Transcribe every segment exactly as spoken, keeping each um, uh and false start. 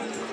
I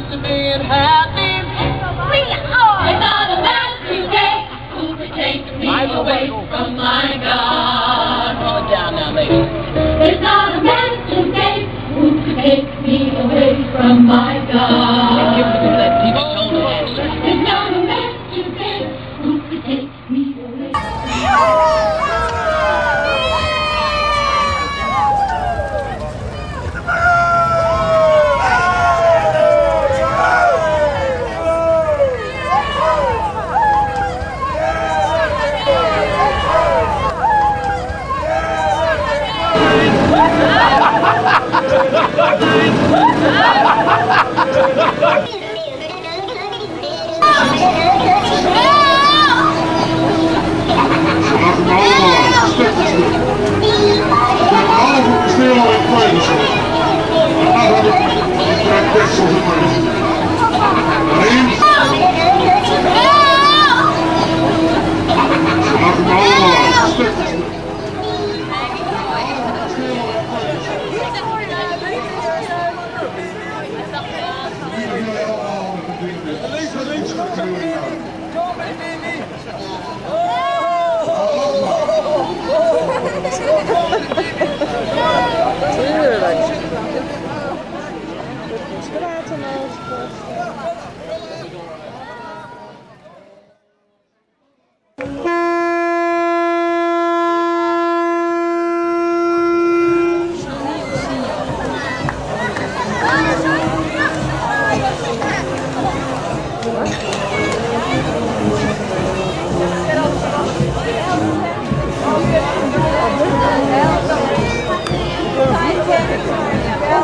comes to being happy, we are. It's not a matter today who can take me away from my God. Roll it down now, ladies. It's not a matter today who can take me away from my God. It's not a matter today who can take me away from my God.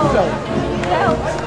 Help! Help!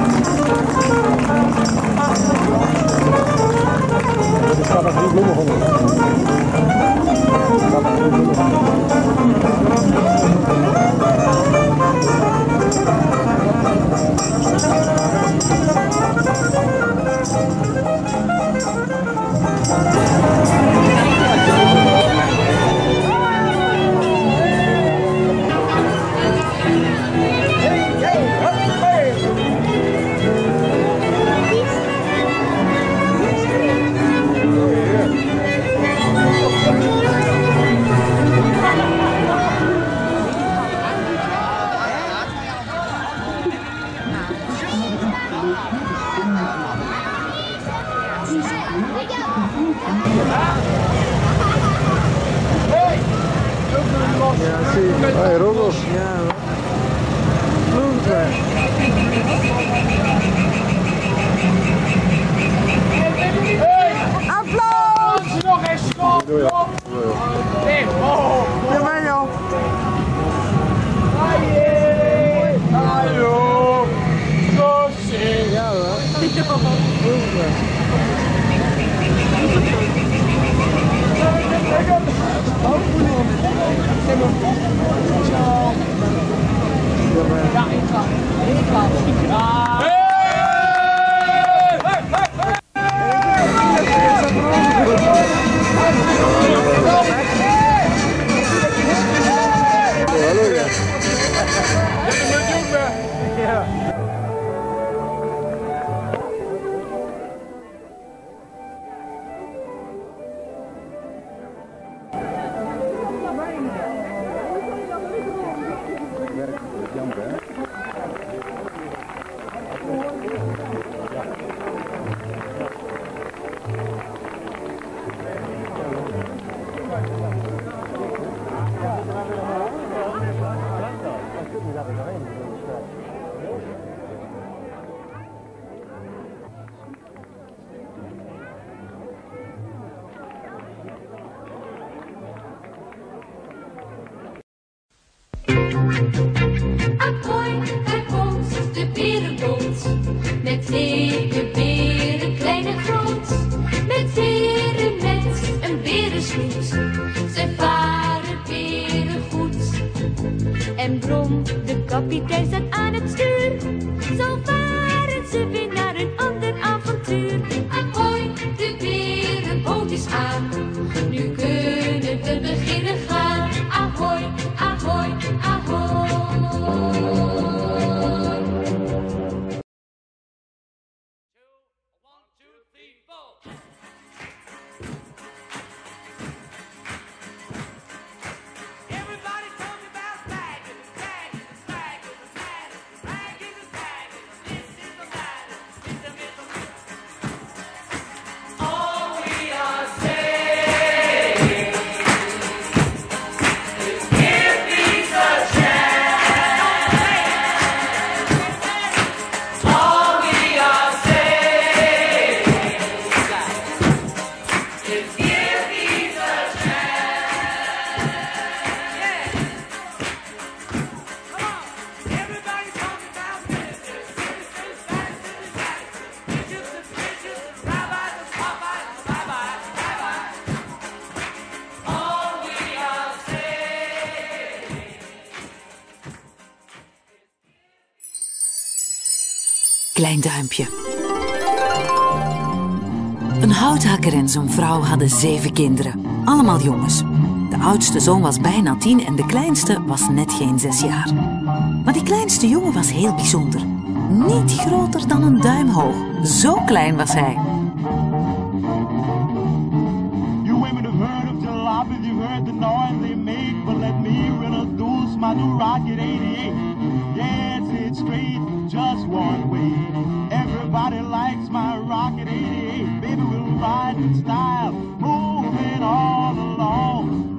I see. Hey, Rogos. Yeah. Look there. Applause! Nog eens schop op. Nee, oh. Jawel. Aye. Hallo. Zo zie. Ja hoor. Look there. Kapitein staat aan het stuur, zo varen ze weer naar een ander avontuur. Ahoy, de berenboot is aan, nu kunnen we beginnen gaan. Ahoy, ahoy, ahoy. Klein duimpje. Een houthakker en zijn vrouw hadden zeven kinderen. Allemaal jongens. De oudste zoon was bijna tien en de kleinste was net geen zes jaar. Maar die kleinste jongen was heel bijzonder. Niet groter dan een duim hoog. Zo klein was hij. You women have heard of the lobby, you've heard the noise they make, but let me introduce my new Rocket eighty-eight. Yes, it's straight, just one way. Everybody likes my Rocket eighty-eight. Baby, we'll ride in style, moving all along.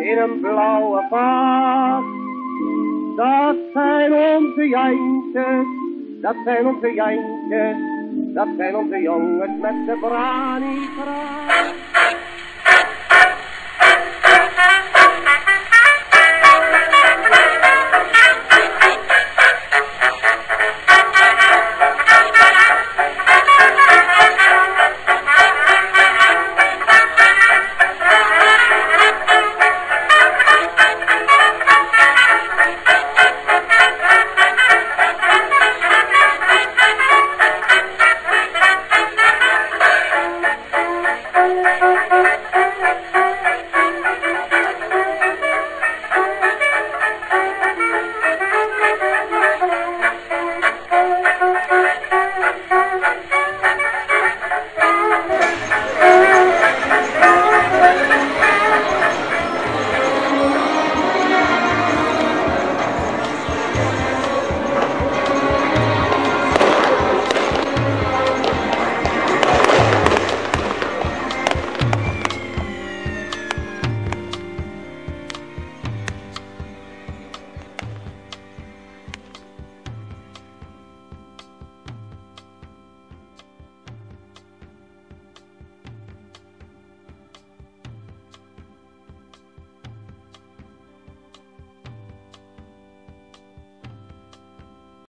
In een blauwe vaas. Dat zijn onze jantjes, dat zijn onze jantjes. Dat zijn onze jongens met de brani kraai.